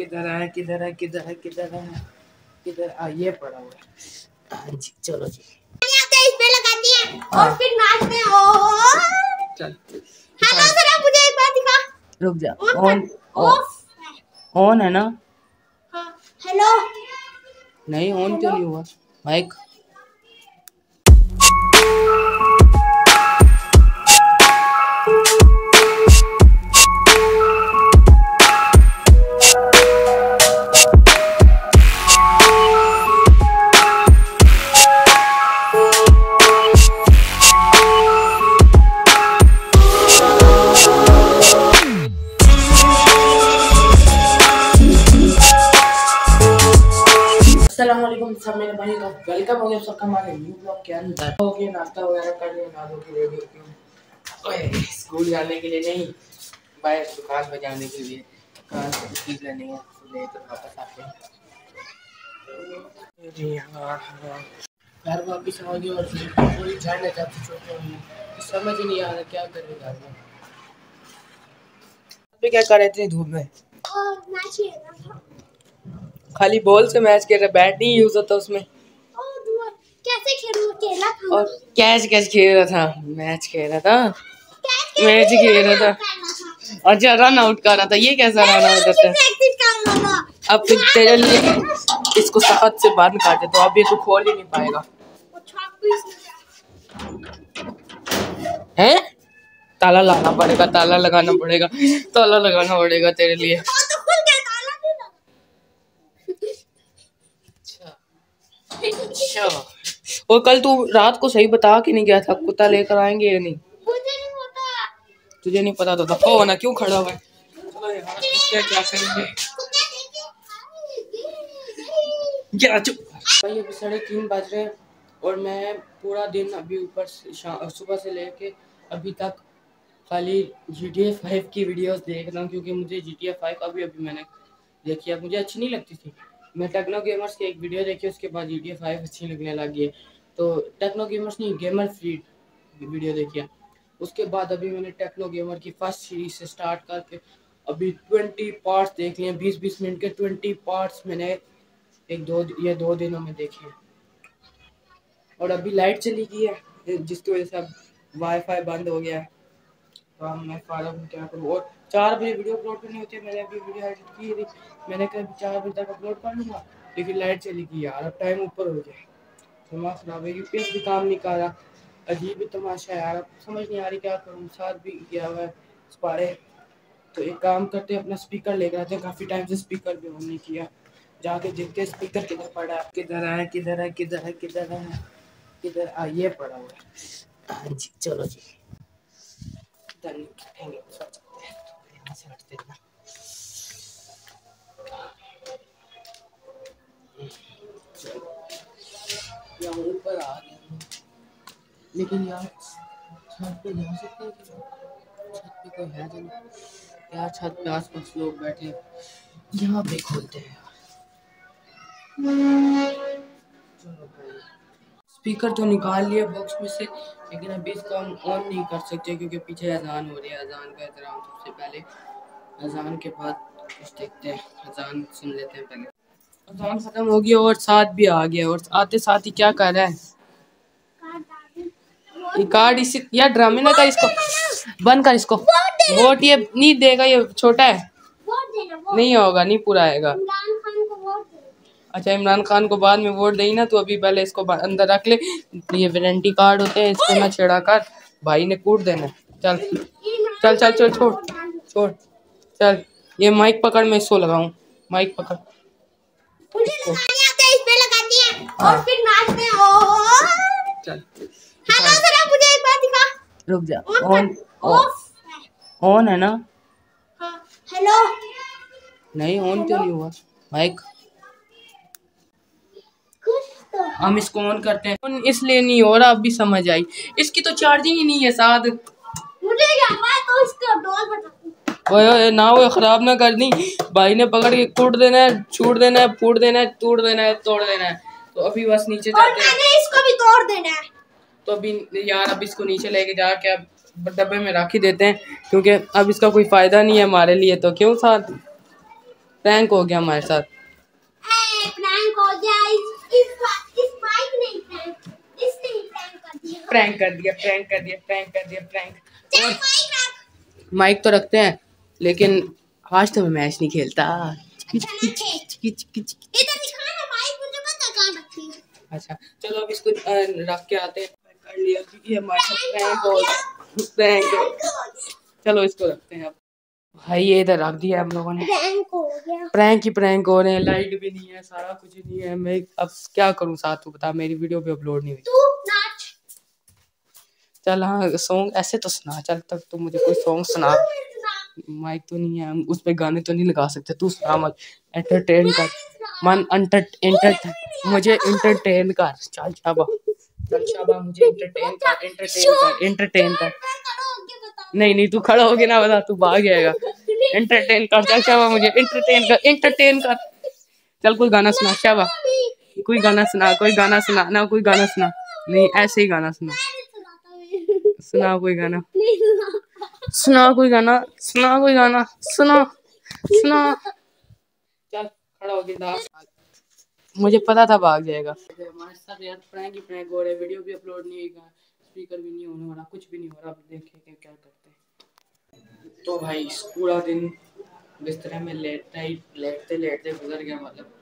किधर है किधर है किधर है किधर है किधर आइए पड़ा हुआ। हाँ जी चलो जी लगाती है और फिर नाचते हैं। हेलो जरा मुझे एक बात दिखा। रुक जा ऑन ऑन है ना। हेलो नहीं ऑन क्यों नहीं हुआ माइक। अस्सलामुअलैकुम सब मेरे भाई का वेलकम हो गया सबका हमारे न्यू ब्लॉग के अंदर। हो गया नाश्ता वगैरह कर लिया, नादों की रेडी होती स्कूल जाने के लिए नहीं बाहर दुकान पर जाने के लिए चीज़ लेनी है तो वापस आते हैं जी। घर वापस आ गया और पूरी ठंड है जब छोटे हुए समझ ही नहीं आ रहा क्या कर रहे घर में। क्या कर रहे थे धूप में खाली बॉल से मैच खेल रहा बैट नहीं यूज होता उसमें। कैसे खेलूं और कैच खेल रहा था अच्छा रन आउट कर रहा था। ये कैसा रन आउट करता है। अब तेरे लिए इसको सख्त से बंद कर दे तो अब ये तो खोल ही नहीं पाएगा है। ताला लगाना पड़ेगा ताला लगाना पड़ेगा तेरे लिए। अच्छा और कल तू रात को सही बता के नहीं गया था कुत्ता लेकर आएंगे या नहीं। तुझे नहीं पता तो दफा होना क्यों खड़ा हुआ है। चलो यार क्या करेंगे यार चुप भाई। अभी 3:30 बज रहे हैं और मैं पूरा दिन अभी ऊपर सुबह से लेके अभी तक खाली GTA 5 की वीडियोस देख रहा हूँ क्योंकि मुझे GTA 5 अभी मैंने देखी। अब मुझे अच्छी नहीं लगती थी। मैं टेक्नो गेमर्स की एक वीडियो देखी उसके बाद GTA 5 अच्छी लगने लगी है तो टेक्नो गेमर्स नहीं गेमर फ्री वीडियो देखी है। उसके बाद अभी मैंने टेक्नो गेमर की फर्स्ट सीरीज से स्टार्ट करके अभी 20 पार्ट्स देख लिए। 20-20 मिनट के 20 पार्ट्स मैंने दो दिनों में देखे हैं। और अभी लाइट चली गई है जिसकी वजह से अब वाईफाई बंद हो गया है तो अब मैं फायदा क्या करूँ। और 4 बजे वीडियो अपलोड करनी होती है। मैंने अभी वीडियो एडिट की थी मैंने कहा 4 बजे तक अपलोड कर लूँगा लेकिन लाइट चली गई यार। अब टाइम ऊपर हो गया दिमाग खराब है कि पेज भी काम नहीं कर रहा। अजीब ही तमाशा यार अब समझ नहीं आ रही क्या करूँ। साथ भी गया हुआ स्पारे तो एक काम करते अपना स्पीकर लेकर आते हैं। काफ़ी टाइम से स्पीकर भी ऑन नहीं किया जाके देखते स्पीकर किधर पड़ा है किधर आइए पड़ा हुआ। हाँ जी चलो जी ऊपर आ गया लेकिन यार छत पे जा सकते हैं। छत पे कोई है तो नहीं यार। छत पे आस पास लोग बैठे यहाँ पे खोलते हैं यार। स्पीकर तो निकाल लिया बॉक्स में से लेकिन अभी इसको हम ऑन नहीं कर सकते क्योंकि पीछे अजान हो रही है। अजान का एहतराम सबसे पहले अजान के बाद कुछ देखते हैं अजान सुन लेते हैं। पहले अजान खत्म हो गया और साथ भी आ गया और आते साथ ही क्या कर रहा है कार्ड इसी या ड्रामे ना कर इसको बंद कर इसको वोट ये नहीं देगा ये छोटा है नहीं होगा नहीं पूरा आएगा। अच्छा इमरान खान को बाद में वोट देगी ना तो अभी पहले इसको अंदर रख ले। ये वारंटी कार्ड होते हैं इसको ना छेड़ा कर भाई ने कूट देना। चल चल चल चल छोड़ छोड़ चल ये माइक पकड़ मैं इसको लगाऊं माइक पकड़। रुक जा ऑन है ना। हेलो नहीं ऑन क्यों नहीं हुआ माइक। हम इसको ऑन करते हैं इसलिए नहीं हो रहा। अब भी समझ आई इसकी तो चार्जिंग ही नहीं है साथ। मुझे क्या मैं तो इसका डॉल बता ओए ना वो खराब ना कर दी भाई ने पकड़ के कूट देना है छूट देना है फूट देना है तोड़ देना है तो अभी बस नीचे जाते हैं। मैंने इसको भी तोड़ देना है तो अभी यार अब इसको नीचे लेके जाके अब डब्बे में रख ही देते हैं क्योंकि अब इसका कोई फायदा नहीं है हमारे लिए तो क्यों साथ प्रैंक हो गया हमारे साथ। प्रैंक हो गया, इस बाइक नहीं प्रैंक, इसने ही प्रैंक कर दिया। और माइक तो रखते हैं लेकिन आज तो मैं मैच नहीं खेलता। अच्छा चलो अब इसको रख के आते हैं, कर लिया क्योंकि हमारे साथ प्रैंक। चलो इसको रखते हैं अब भाई, ये इधर रख दिया हम लोगों ने। प्रैंक हो रहे हैं, लाइट भी नहीं है, सारा कुछ नहीं है। मैं अब क्या करूं साथू बता, मेरी वीडियो भी अपलोड नहीं हुई। चल हाँ सॉन्ग ऐसे तो सुना, चल तब तो मुझे कोई सॉन्ग सुना। माइक तो नहीं है, हम उस पे गाने तो नहीं लगा सकते, तू सुना मत। एंटरटेन कर मन, मुझे एंटरटेन कर। चल शाबा, मुझे एंटरटेन कर। नहीं तू खड़ा हो गया ना बता, तू भाग जाएगा। एंटरटेन कर, चल शाबा मुझे एंटरटेन कर। चल कोई गाना सुना शाबा, कोई गाना सुना ना, कोई गाना सुना नहीं, ऐसे ही गाना सुना। कोई गाना सुना। चल खड़ा हो गया, मुझे पता था भाग जाएगा। हमारे साथ यार प्रैंक हो रहा है, वीडियो भी अपलोड नहीं होगा, स्पीकर भी नहीं होने वाला, कुछ भी नहीं हो रहा। देखेंगे क्या करते हैं। तो भाई पूरा दिन बिस्तर में लेटते गुजर गया, मतलब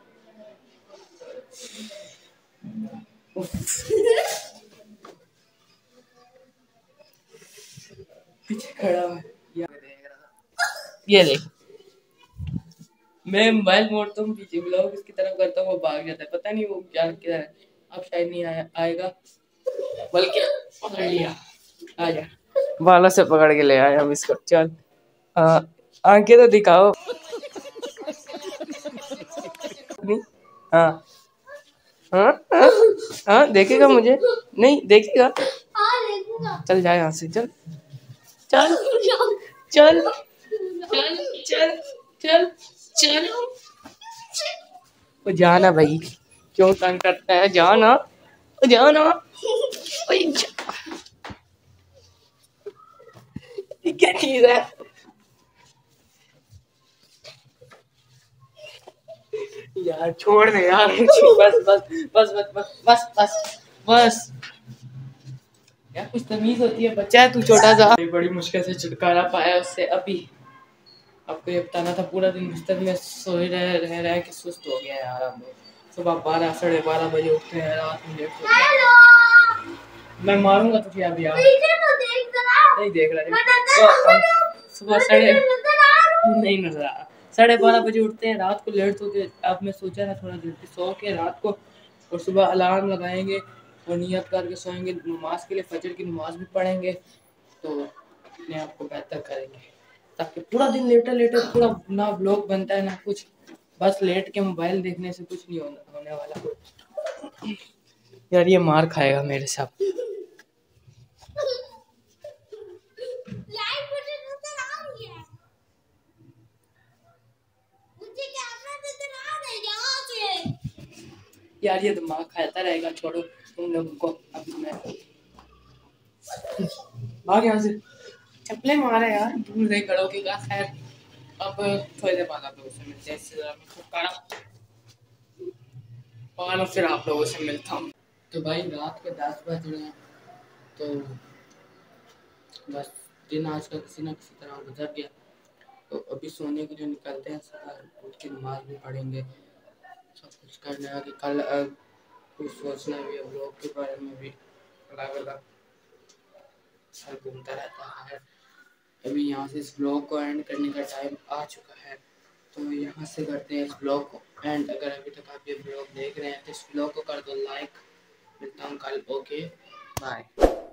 पीछे खड़ा ये देख। मैं मोबाइल मोड़ता हूँ पीछे, ब्लॉग इसकी तरफ करता हूँ, वो भाग जाता है, पता नहीं वो क्या किधर है। अब शायद नहीं आएगा, बल्कि पकड़ लिया। आजा बालों से पकड़ के ले आया हम इसको। चल आंखें तो दिखाओ। हाँ देखेगा मुझे, नहीं देखेगा। चल जाए यहाँ से, चल। वो जाना भाई, क्यों तंग करता है, जाना। क्या चीज है, यार छोड़ दे यार, बस। यार कुछ तमीज होती है, बच्चा है तू छोटा सा। बड़ी मुश्किल से छुटकारा पाया उससे। अभी आपको ये बताना था, पूरा दिन बिस्तर में सोए रह के सुस्त हो गया यार। अब सुबह 12 साढ़े 12 बजे उठते हैं, रात में लेट होते हैं। मैं मारूंगा तुझे अभी यार, नहीं देख रहा। सुबह साढ़े 12 बजे उठते हैं, रात को लेट होते हैं। अब मैं सोचा था थोड़ा जल्दी सो के रात को, और सुबह अलार्म लगाएंगे और नियत करके सोएंगे। नमाज के लिए फजर की नमाज भी पढ़ेंगे तो अपने आप को बेहतर करेंगे, ताकि पूरा दिन लेटे पूरा ना ब्लॉग बनता है ना कुछ, बस लेट के मोबाइल देखने से कुछ नहीं होने वाला। यार ये मार खाएगा मेरे साथ। यार ये दिमाग खाता रहेगा, छोड़ो तुम लोगों को। अभी मैं भाग यहाँ से, चप्पलें मारे यार, दूर नहीं खड़ो की। खैर अब थोड़ी देर बाद आप लोगों से मिलते हैं, फिर आप लोगों से मिलता हूँ। तो भाई रात के 10 बज रहे हैं, तो बस दिन आज का किसी ना किसी तरह गुजर गया। तो अभी सोने के लिए निकलते हैं, सुबह उठ के नमाज भी पढ़ेंगे, सब कुछ करना है कि कल कुछ सोचना भी, ब्लॉग के बारे में भी अलग सर घूमता रहता है। अभी यहाँ से इस ब्लॉग को एंड करने का टाइम आ चुका है, तो यहाँ से करते हैं इस ब्लॉग को एंड। अगर अभी तक आप ये ब्लॉग देख रहे हैं तो इस ब्लॉग को कर दो लाइक। मिलता हूँ कल, ओके बाय।